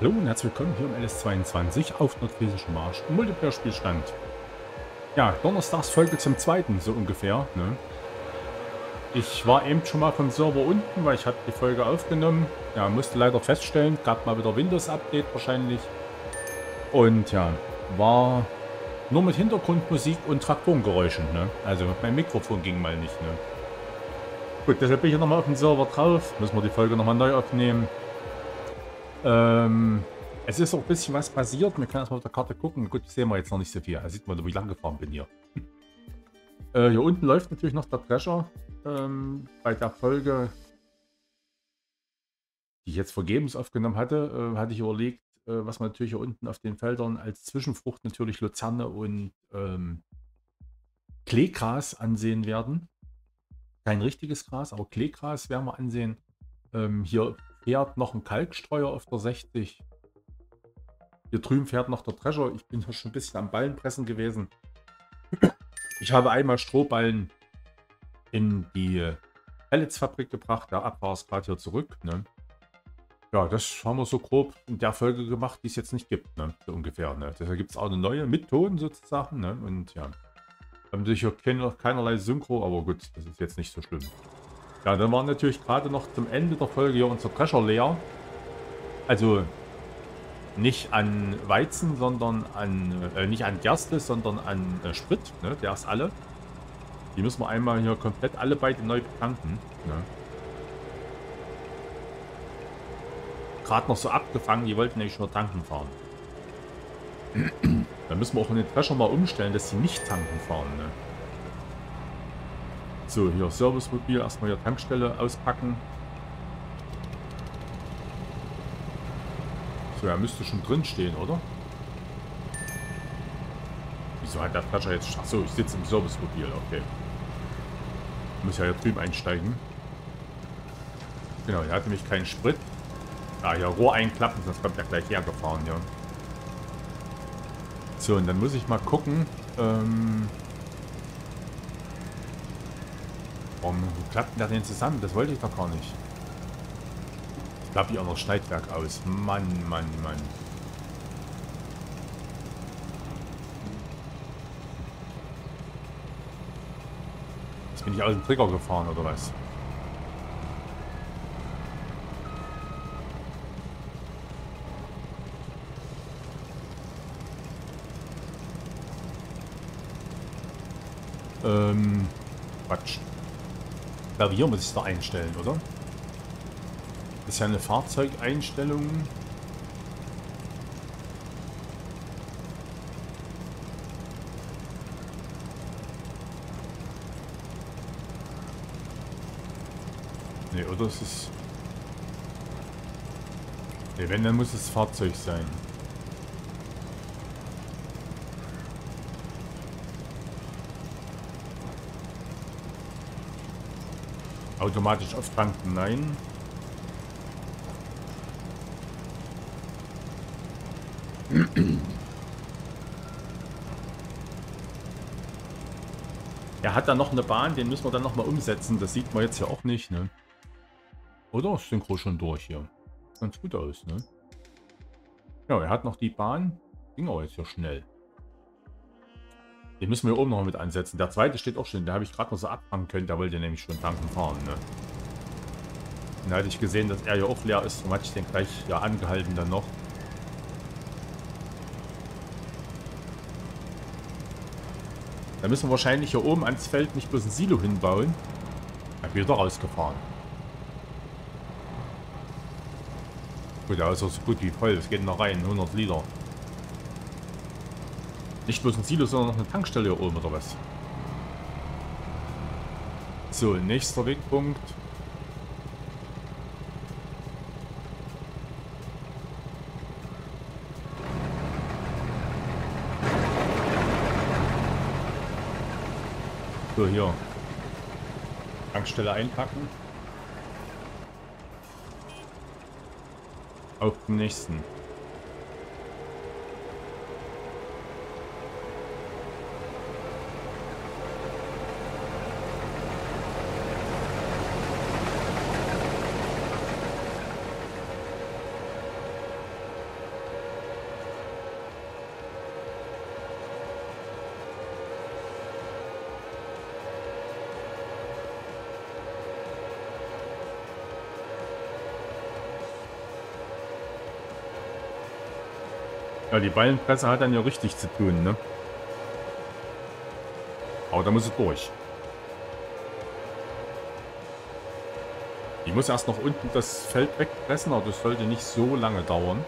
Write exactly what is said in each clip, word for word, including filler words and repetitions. Hallo und herzlich willkommen hier im L S zweiundzwanzig auf Nordfriesischen Marsch Multiplayer-Spielstand. Ja, Donnerstagsfolge zum zweiten, so ungefähr. Ne? Ich war eben schon mal vom Server unten, weil ich hatte die Folge aufgenommen. Ja, musste leider feststellen, gab mal wieder Windows-Update wahrscheinlich. Und ja, war nur mit Hintergrundmusik und Traktorengeräuschen. Ne? Also mein Mikrofon ging mal nicht. Ne? Gut, deshalb bin ich nochmal auf dem Server drauf. Müssen wir die Folge nochmal neu aufnehmen. Ähm, es ist auch ein bisschen was passiert. Wir können erstmal auf der Karte gucken. Gut, sehen wir jetzt noch nicht so viel. Da sieht man, wie ich lang gefahren bin hier. äh, hier unten läuft natürlich noch der Treasure. Ähm, bei der Folge, die ich jetzt vergebens aufgenommen hatte, äh, hatte ich überlegt, äh, was man natürlich hier unten auf den Feldern als Zwischenfrucht natürlich Luzerne und ähm, Kleegras ansehen werden. Kein richtiges Gras, aber Kleegras werden wir ansehen. Ähm, hier fährt noch ein Kalkstreuer auf der sechzig. Hier drüben fährt noch der Thrasher. Ich bin schon ein bisschen am Ballenpressen gewesen. Ich habe einmal Strohballen in die Pelletsfabrik gebracht. Der Abfahrer ist gerade hier zurück. Ne? Ja, das haben wir so grob in der Folge gemacht, die es jetzt nicht gibt. Ne? So ungefähr. Ne? Deshalb gibt es auch eine neue mit Ton sozusagen. Ne? Und ja, haben sich hier kein, keinerlei Synchro, aber gut, das ist jetzt nicht so schlimm. Ja, dann war natürlich gerade noch zum Ende der Folge hier unser Drescher leer. Also nicht an Weizen, sondern an, äh, nicht an Gerste, sondern an äh, Sprit. Ne? Der ist alle. Die müssen wir einmal hier komplett alle beide neu betanken. Ne? Gerade noch so abgefangen, die wollten nämlich nur tanken fahren. Dann müssen wir auch in den Drescher mal umstellen, dass sie nicht tanken fahren. Ne? So, hier Servicemobil, erstmal hier Tankstelle auspacken. So, er müsste schon drin stehen, oder? Wieso hat der Thrasher jetzt... Achso, ich sitze im Servicemobil, okay. Ich muss ja hier drüben einsteigen. Genau, hier hat nämlich keinen Sprit. Ah, hier Rohr einklappen, sonst kommt er gleich hergefahren, ja. So, und dann muss ich mal gucken, ähm... warum klappt denn das zusammen? Das wollte ich doch gar nicht. Ich klappe hier auch noch Schneidwerk aus. Mann, Mann, Mann. Jetzt bin ich aus dem Trigger gefahren, oder was? Ähm, Quatsch. Klavier muss ich da einstellen, oder? Das ist ja eine Fahrzeugeinstellung. Ne, oder ist es... Ne, wenn, dann muss es Fahrzeug sein. Automatisch auftanken, nein. Er hat da noch eine Bahn, den müssen wir dann nochmal umsetzen. Das sieht man jetzt ja auch nicht, ne? Oder? Synchro schon durch hier. Ganz gut aus, ne? Ja, er hat noch die Bahn. Ging aber jetzt ja schnell. Den müssen wir hier oben noch mit ansetzen. Der zweite steht auch schon. Da habe ich gerade noch so abfangen können. Da wollte er nämlich schon tanken fahren. Ne? Dann hatte ich gesehen, dass er hier auch leer ist. Darum hatte ich den gleich ja angehalten dann noch. Da müssen wir wahrscheinlich hier oben ans Feld nicht bloß ein Silo hinbauen. Dann bin ich doch rausgefahren. Gut, da ist auch so gut wie voll. Es geht noch rein. hundert Liter. Nicht bloß ein Silo, sondern noch eine Tankstelle hier oben, oder was? So, nächster Wegpunkt. So, hier. Tankstelle einpacken. Auf den nächsten. Ja, die Ballenpresse hat dann ja richtig zu tun, ne? Aber da muss es durch. Ich muss erst noch unten das Feld wegpressen, aber das sollte nicht so lange dauern.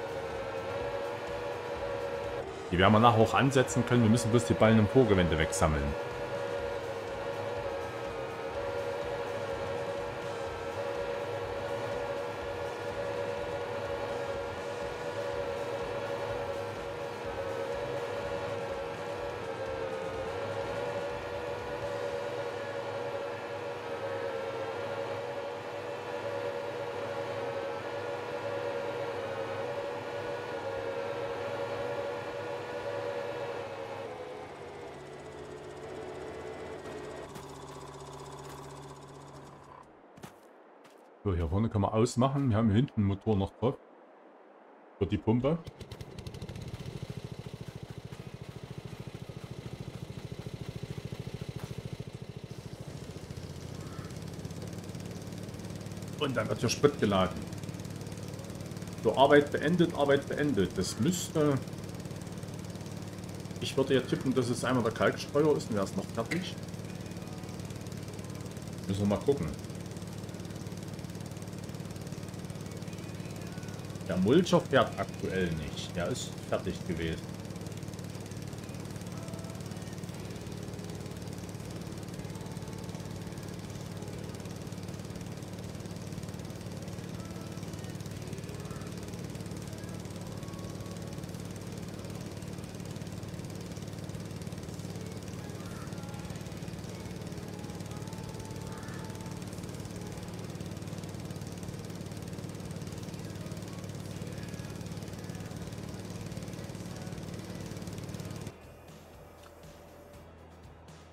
Die werden wir nachher auch ansetzen können. Wir müssen bloß die Ballen im Vorgewende wegsammeln. So, hier vorne kann man ausmachen. Wir haben hier hinten einen Motor noch drauf. Für die Pumpe. Und dann wird hier Sprit geladen. So, Arbeit beendet, Arbeit beendet. Das müsste... Ich würde ja tippen, dass es einmal der Kalkstreuer ist. Und wäre es noch fertig. Müssen wir mal gucken. Der Mulcher fährt aktuell nicht. Der ist fertig gewesen.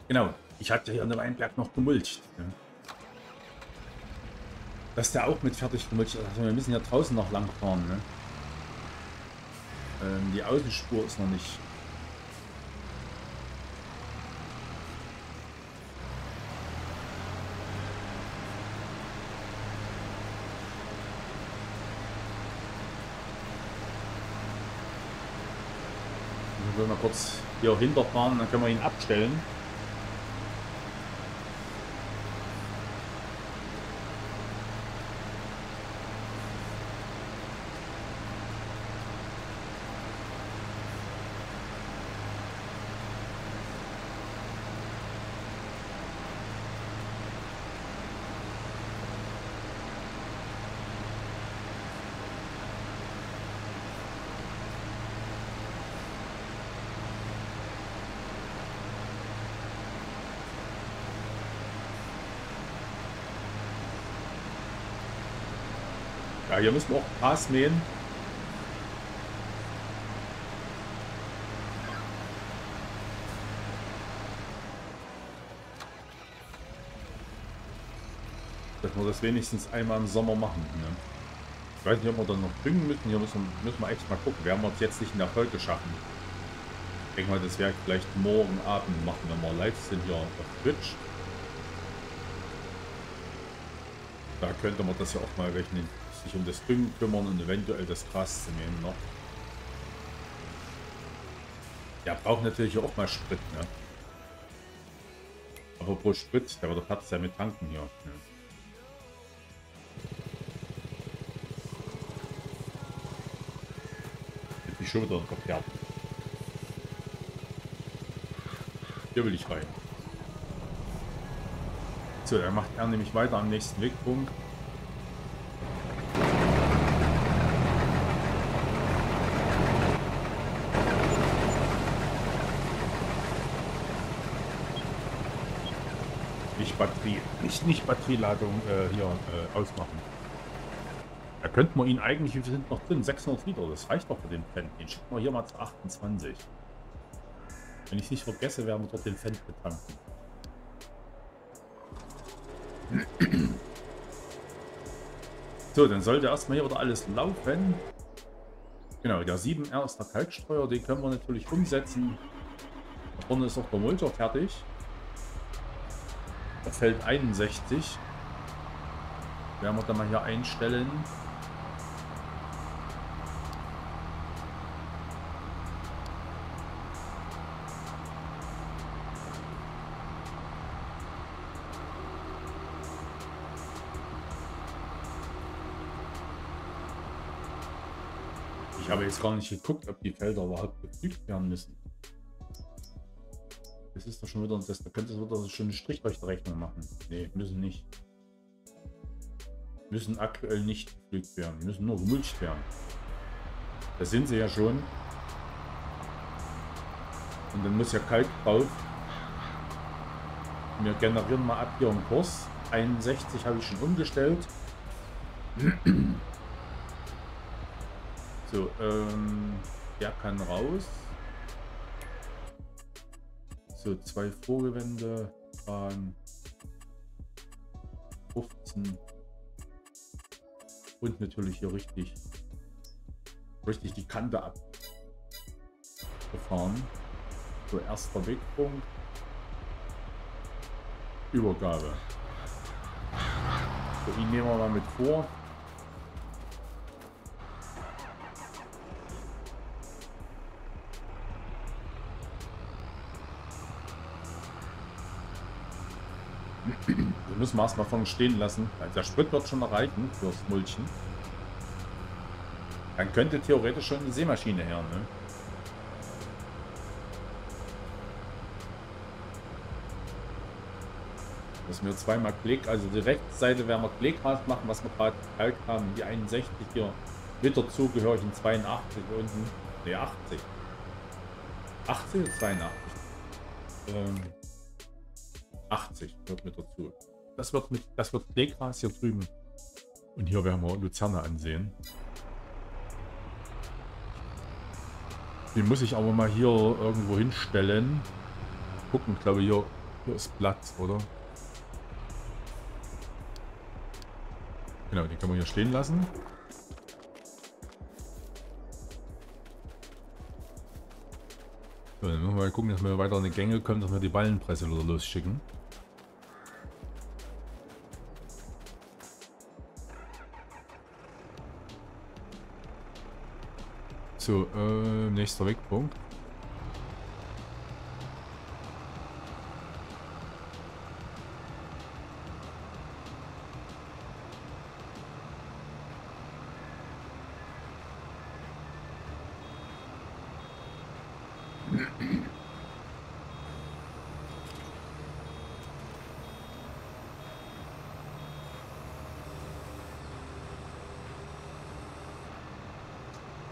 Genau, ich hatte hier an dem Weinberg noch gemulcht. Dass der auch mit fertig gemulcht ist. Also wir müssen ja draußen noch lang fahren. Ne? Ähm, die Außenspur ist noch nicht. Ich will mal kurz hier hinterfahren, dann können wir ihn abstellen. Ja, hier müssen wir auch Gras mähen. Dass wir das wenigstens einmal im Sommer machen. Ne? Ich weiß nicht, ob wir dann noch düngen müssen. Hier müssen, müssen wir echt mal gucken. Wir haben uns jetzt nicht in der Folge schaffen. Ich denke mal, das wäre vielleicht morgen Abend machen, wenn wir live sind hier auf Twitch. Da könnte man das ja auch mal rechnen. Sich um das Düngen kümmern und eventuell das Gras zu nehmen noch. Der braucht natürlich auch mal Sprit, ne? Aber pro Sprit, der wird Platz ja mit tanken hier. Ne? Jetzt bin ich schon wieder verkehrt. Hier will ich rein. So, dann macht er nämlich weiter am nächsten Wegpunkt. Batterie, nicht, nicht Batterieladung äh, hier äh, ausmachen. Da könnten wir ihn eigentlich, wir sind noch drin, sechshundert Liter, das reicht doch für den Fendt. Den schicken wir hier mal zu achtundzwanzig. Wenn ich es nicht vergesse, werden wir dort den Fendt betanken. So, dann sollte erstmal hier wieder alles laufen. Genau, der sieben R ist der Kalkstreuer, den können wir natürlich umsetzen. Da vorne ist auch der Mulcher fertig. Feld einundsechzig werden wir dann mal hier einstellen. Ich habe jetzt gar nicht geguckt, ob die Felder überhaupt befügt werden müssen. Das ist doch schon wieder, das, da könntest du wieder so schöne Strich durch die Rechnung machen. Ne, müssen nicht. Müssen aktuell nicht gepflügt werden, müssen nur gemulcht werden. Da sind sie ja schon. Und dann muss ja Kalk drauf. Wir generieren mal ab hier einen Kurs. einundsechzig habe ich schon umgestellt. So, ähm, der kann raus. So, zwei Vorgewende waren fünfzehn. Und natürlich hier richtig, richtig die Kante abgefahren. So, erster Wegpunkt. Übergabe. So, ihn nehmen wir mal mit vor. Müssen wir erstmal vorne stehen lassen, weil der Sprit wird schon erreichen fürs Mulchen. Dann könnte theoretisch schon die Seemaschine her, ne? Müssen wir zweimal Klick, also die Rechtsseite werden wir Kleegras machen, was wir gerade gekalkt haben. Die einundsechzig hier mit dazu gehörigen zweiundachtzig unten. Ne, achtzig. achtzig oder zweiundachtzig? Ähm, achtzig gehört mit dazu. Das wird, mit, das wird Kleegras hier drüben. Und hier werden wir Luzerne ansehen. Die muss ich aber mal hier irgendwo hinstellen. Gucken, ich glaube hier, hier ist Platz, oder? Genau, die können wir hier stehen lassen. So, dann müssen wir mal gucken, dass wir weiter in die Gänge kommen, dass wir die Ballenpresse wieder losschicken. So, äh, nächster Wegpunkt.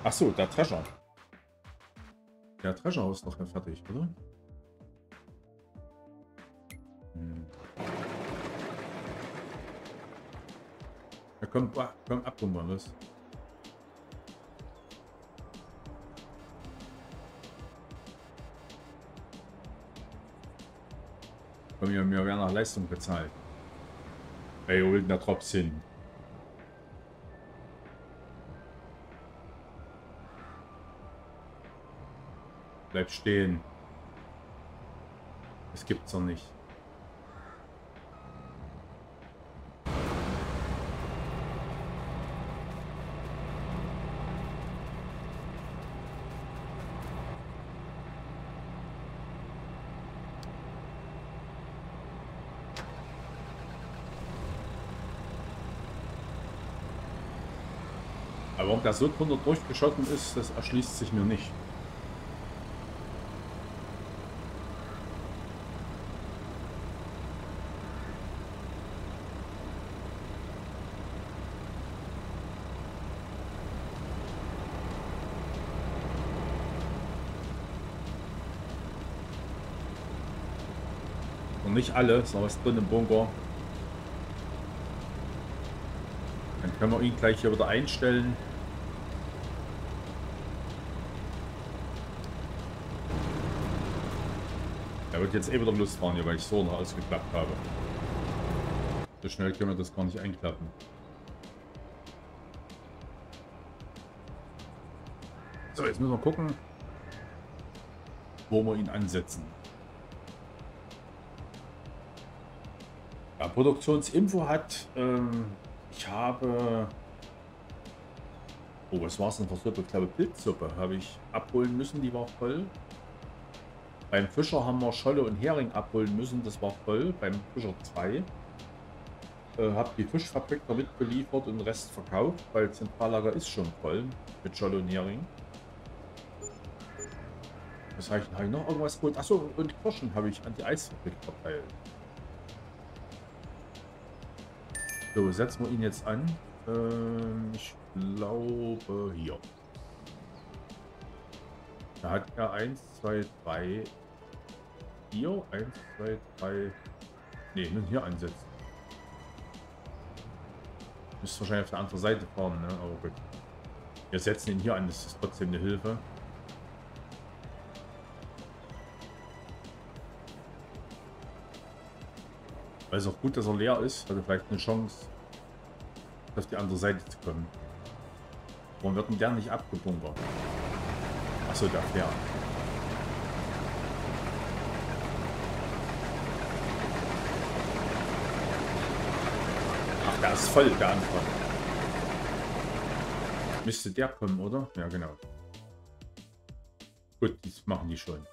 Achso, der Thrasher. Der Thrasher ist noch nicht fertig, oder? Hm. Da kommt, ah, kommt ab, mal los. Komm, wir, wir werden nach Leistung bezahlt. Ey, wo will denn der Drops hin? Bleib stehen. Es gibt's noch nicht. Aber ob das so drunter durchgeschossen ist, das erschließt sich mir nicht. Nicht alle, ist noch was drin im Bunker. Dann können wir ihn gleich hier wieder einstellen. Er wird jetzt eh wieder Lust fahren hier, weil ich so noch ausgeklappt habe. So schnell können wir das gar nicht einklappen. So, jetzt müssen wir gucken, wo wir ihn ansetzen. Produktionsinfo hat, ähm, ich habe, oh, was war es denn für Suppe? Ich glaube, Pilzsuppe habe ich abholen müssen, die war voll. Beim Fischer haben wir Scholle und Hering abholen müssen, das war voll, beim Fischer zwei. Äh, habe die Fischfabrik damit beliefert und den Rest verkauft, weil Zentrallager ist schon voll mit Scholle und Hering. Das heißt, habe ich noch irgendwas gut. Achso, und Kirschen habe ich an die Eisfabrik verteilt. So, setzen wir ihn jetzt an. Ähm, ich glaube hier. Da hat er eins, zwei, drei. Hier, eins, zwei, drei. Ne, nun hier ansetzen. Müsst wahrscheinlich auf der anderen Seite fahren, ne? Aber gut. Wir setzen ihn hier an, das ist trotzdem eine Hilfe. Weil es auch gut, dass er leer ist, hat er vielleicht eine Chance, auf die andere Seite zu kommen. Warum wird denn der nicht abgebunkert? Achso, der fährt. Ach, der ist voll, der Anfang. Müsste der kommen, oder? Ja, genau. Gut, das machen die schon.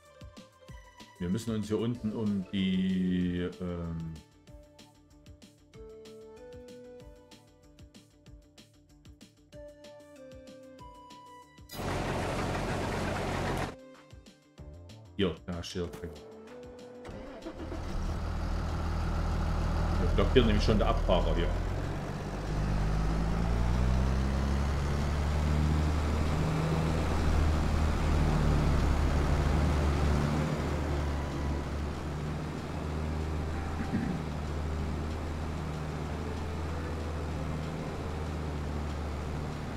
Wir müssen uns hier unten um die... Ähm Hier, da steht der Trink. Wir blockieren nämlich schon der Abfahrer hier.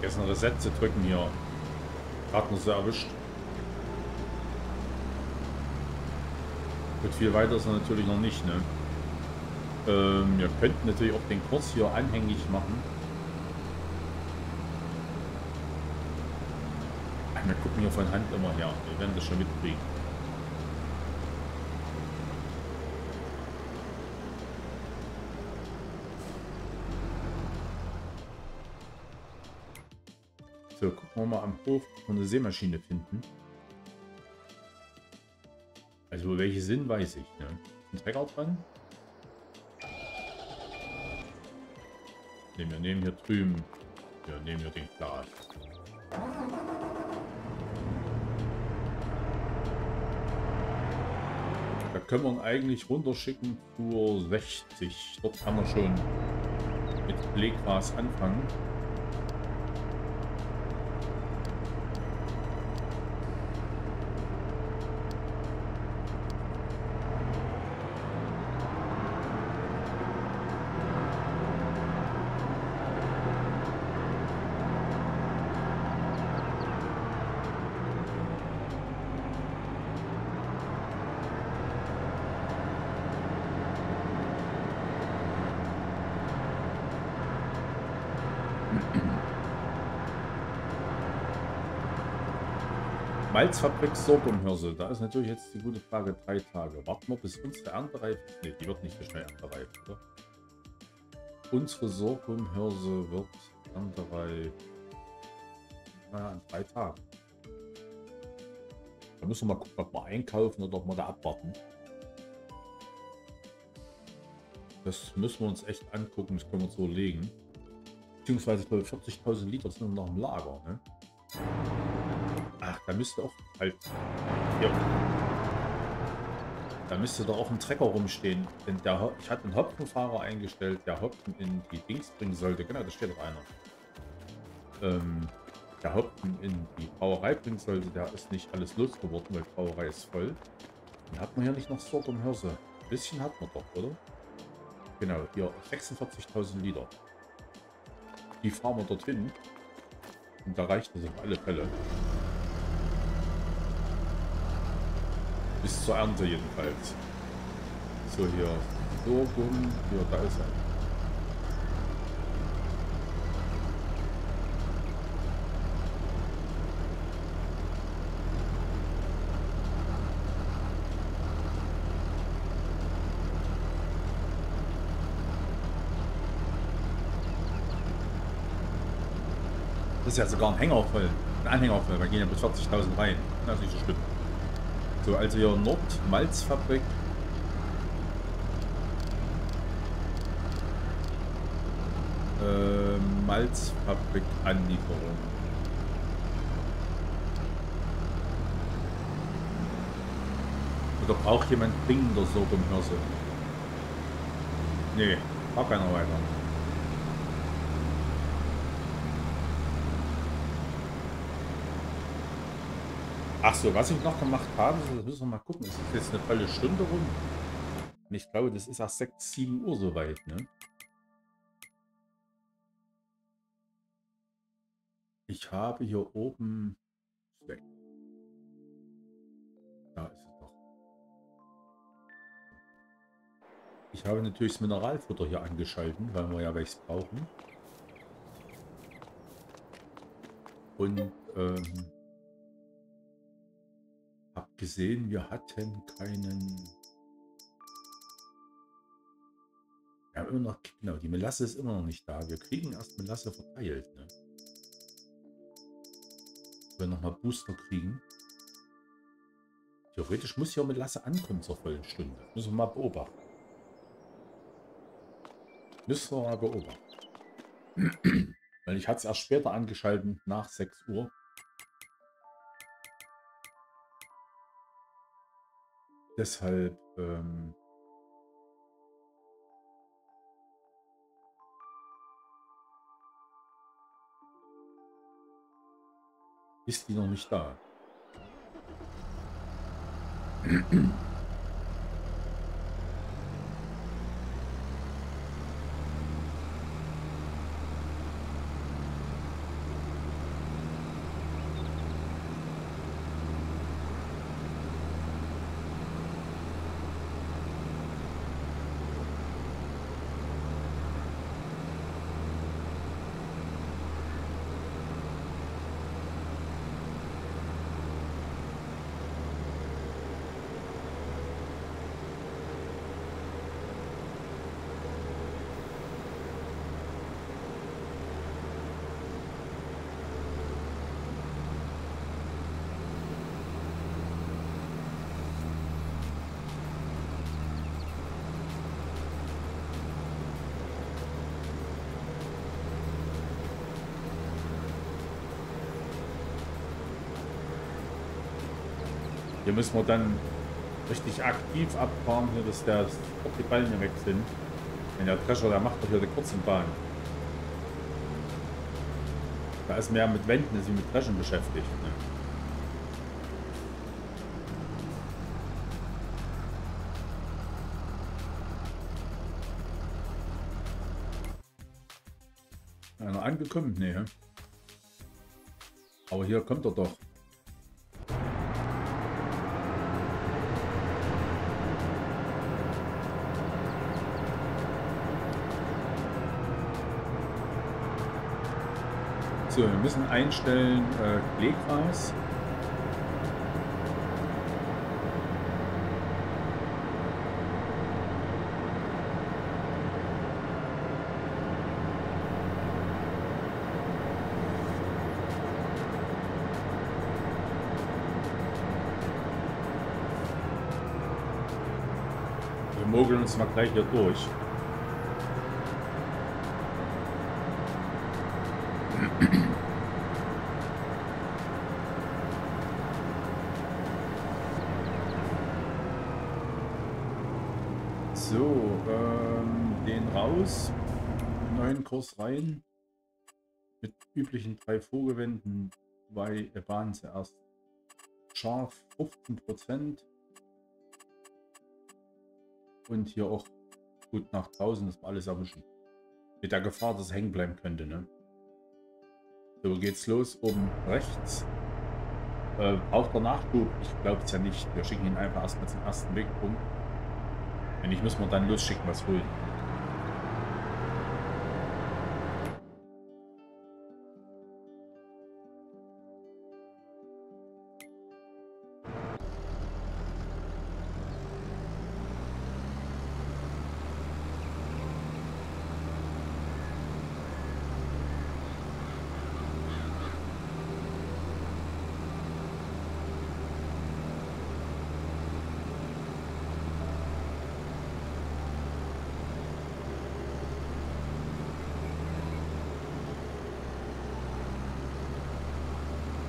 Jetzt ein Reset zu drücken hier. Hat uns erwischt. Viel weiter ist er natürlich noch nicht. Ne? Ähm, wir könnten natürlich auch den Kurs hier anhängig machen. Wir gucken hier von Hand immer her. Wir werden das schon mitkriegen. So, gucken wir mal am Hof, ob wir eine Seemaschine finden. Also welche Sinn, weiß ich. Ne? Ein Trecker dran. Ne, wir nehmen hier drüben. Wir nehmen hier den Glas. Da können wir ihn eigentlich runterschicken zur sechzig. Dort kann man schon mit Kleegras anfangen. Malzfabrik Sorghumhirse, da ist natürlich jetzt die gute Frage, drei Tage. Warten wir, bis unsere Ernte reif ist. Ne, die wird nicht so schnell erntereif, oder? Unsere Sorghumhirse wird erntereif. Naja, in drei Tagen. Da müssen wir mal gucken, ob wir einkaufen oder ob wir da abwarten. Das müssen wir uns echt angucken, das können wir uns so legen. Beziehungsweise vierzigtausend Liter sind noch im Lager, ne? Ach, da müsste auch halt, ja. Da müsste doch auch ein Trecker rumstehen. Denn der, ich hatte einen Hopfenfahrer eingestellt, der Hopfen in die Dings bringen sollte. Genau, da steht doch einer. Ähm, der Hopfen in die Brauerei bringen sollte, der ist nicht alles losgeworden, weil die Brauerei ist voll. Dann hat man hier nicht noch Sorghumhirse. Ein bisschen hat man doch, oder? Genau, hier sechsundvierzigtausend Liter. Die fahren wir dorthin. Und da reicht es auf alle Fälle. Bis zur Ernte jedenfalls. So, hier. So, bumm. Hier, da ist er. Das ist ja sogar ein Hänger voll. Ein Anhänger voll. Da gehen ja bis vierzigtausend rein. Das ist nicht so schlimm. So, also hier Nord, Malzfabrik. äh, Malzfabrik Anlieferung. Oder braucht jemand dringender Sorghumhirse? Nee, braucht keiner weiter. Achso, was ich noch gemacht habe, das müssen wir mal gucken. Es ist jetzt eine volle Stunde rum. Und ich glaube, das ist erst sechs, sieben Uhr soweit, ne? Ich habe hier oben... Da ist es doch. Ich habe natürlich das Mineralfutter hier angeschalten, weil wir ja welches brauchen. Und ähm, habe gesehen, wir hatten keinen... Wir haben immer noch, genau, die Melasse ist immer noch nicht da. Wir kriegen erst Melasse verteilt, ne? Wenn wir nochmal Booster kriegen. Theoretisch muss ja Melasse ankommen zur vollen Stunde. Müssen wir mal beobachten. Müssen wir mal beobachten. Weil ich hatte es erst später angeschaltet, nach sechs Uhr. Deshalb... Ähm, ist die noch nicht da. Hier müssen wir dann richtig aktiv abfahren, dass der, ob die Ballen hier weg sind. Denn der Thrasher, der macht doch hier eine kurze Bahn. Da ist mehr mit Wenden, als mit Thrashern beschäftigt. Ne? Einer angekommen? Nee. Aber hier kommt er doch. So, wir müssen einstellen, äh, Kleegras. Wir mogeln uns mal gleich hier durch. Kurs rein mit üblichen drei Vorgewenden, zwei waren zuerst scharf fünfzehn Prozent und hier auch gut nach draußen, dass wir alles erwischen. Mit der Gefahr, dass es hängen bleiben könnte. Ne? So geht's los, oben rechts. Äh, auch der Nachschub, ich glaube es ja nicht. Wir schicken ihn einfach erstmal zum ersten Wegpunkt. Wenn nicht, müssen wir dann losschicken, was holen.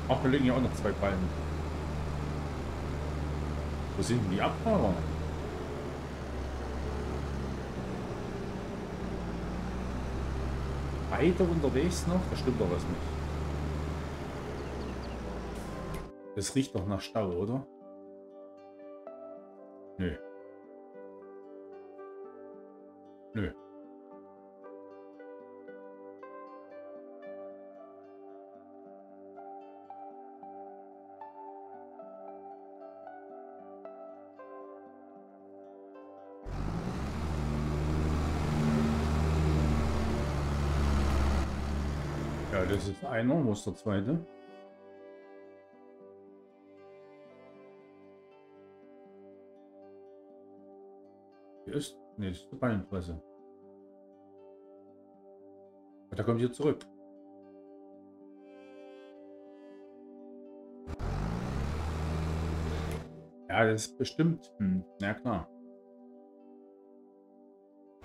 Ach, da liegen ja auch noch zwei Palmen. Wo sind denn die Abfahrer? Weiter unterwegs noch? Da stimmt doch was nicht. Das riecht doch nach Stau, oder? Nö. Nö. Ja, das ist einer, wo ist der zweite? Hier ist, ne, das ist die Ballenpresse. Da kommt hier zurück. Ja, das ist bestimmt. Hm, na klar.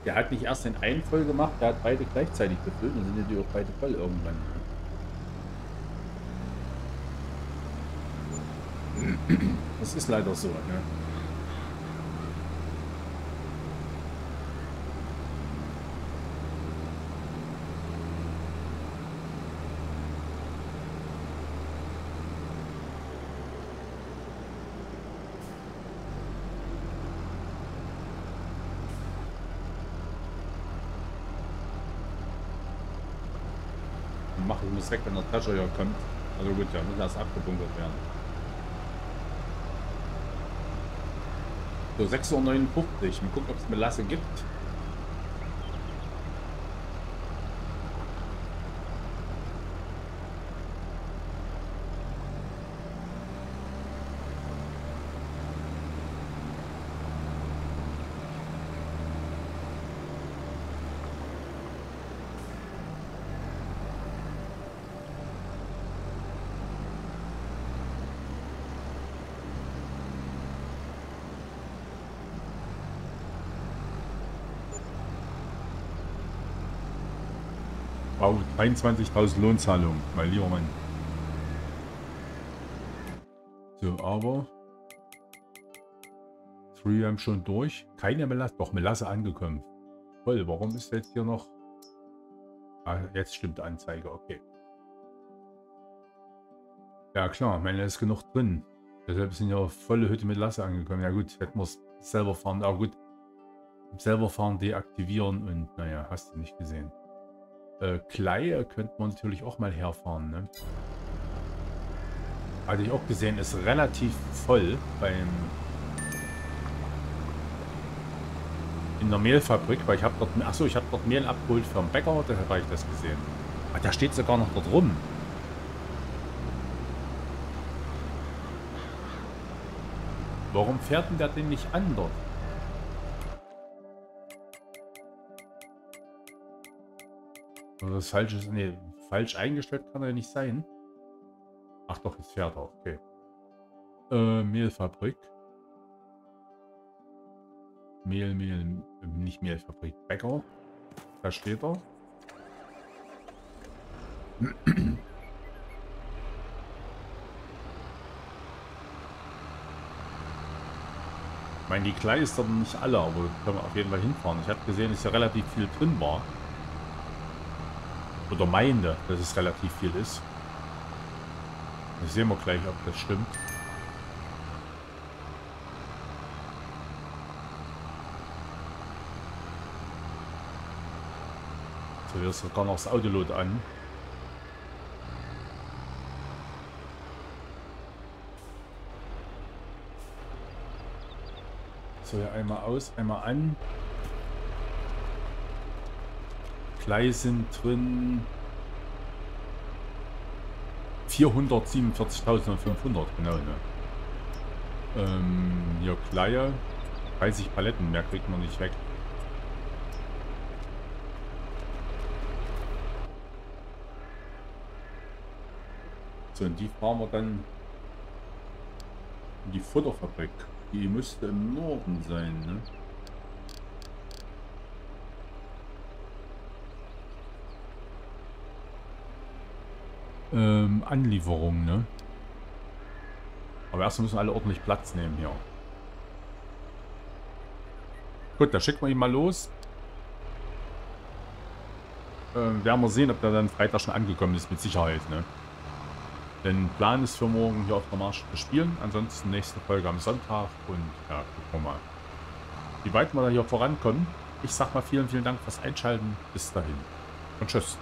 Der hat nicht erst den einen voll gemacht, der hat beide gleichzeitig befüllt und sind die auch beide voll irgendwann. Das ist leider so, ne? Machen muss weg, wenn der Thrasher hier kommt. Also gut, ja, muss erst abgebunkert werden. So, sechs Uhr neunundfünfzig. Mal gucken, ob es Melasse gibt. Wow, dreiundzwanzigtausend Lohnzahlung, mein lieber Mann. So, aber... Three haben schon durch. Keine Melasse, doch Melasse angekommen. Voll, warum ist jetzt hier noch... Ah, jetzt stimmt Anzeige, okay. Ja klar, meine, da ist genug drin. Deshalb sind ja volle Hütte mit Melasse angekommen. Ja gut, hätten wir es selber fahren, aber gut. Selber fahren, deaktivieren und naja, hast du nicht gesehen. Äh, Kleie könnte man natürlich auch mal herfahren, ne? Hatte ich auch gesehen, ist relativ voll beim in der Mehlfabrik, weil ich habe dort, achso, ich habe dort Mehl abgeholt für den Bäcker, deshalb habe ich das gesehen. Ah, da steht sogar noch dort rum. Warum fährt denn der denn nicht an dort? Das falsche ist, nee, falsch eingestellt kann er ja nicht sein. Ach doch, jetzt fährt er, okay. Äh, Mehlfabrik. Mehl, Mehl, nicht Mehlfabrik, Bäcker. Da steht er. Ich meine, die Kleie ist doch nicht alle, aber können wir auf jeden Fall hinfahren. Ich habe gesehen, dass ja relativ viel drin war. Oder meinte, dass es relativ viel ist. Das sehen wir gleich, ob das stimmt. So, hier ist sogar noch das Autolot an. So, hier einmal aus, einmal an. Kleie sind drin vierhundertsiebenundvierzigtausendfünfhundert, genau, ne? Ähm, hier Kleie dreißig Paletten, mehr kriegt man nicht weg. So, und die fahren wir dann in die Futterfabrik. Die müsste im Norden sein, ne? ähm, Anlieferungen, ne? Aber erstmal müssen alle ordentlich Platz nehmen hier. Gut, da schicken wir ihn mal los. Ähm, werden wir sehen, ob der dann Freitag schon angekommen ist, mit Sicherheit, ne? Denn Plan ist für morgen hier auf der Marsch zu spielen. Ansonsten nächste Folge am Sonntag und ja, gucken wir mal, wie weit wir da hier vorankommen. Ich sag mal vielen, vielen Dank fürs Einschalten. Bis dahin und tschüss.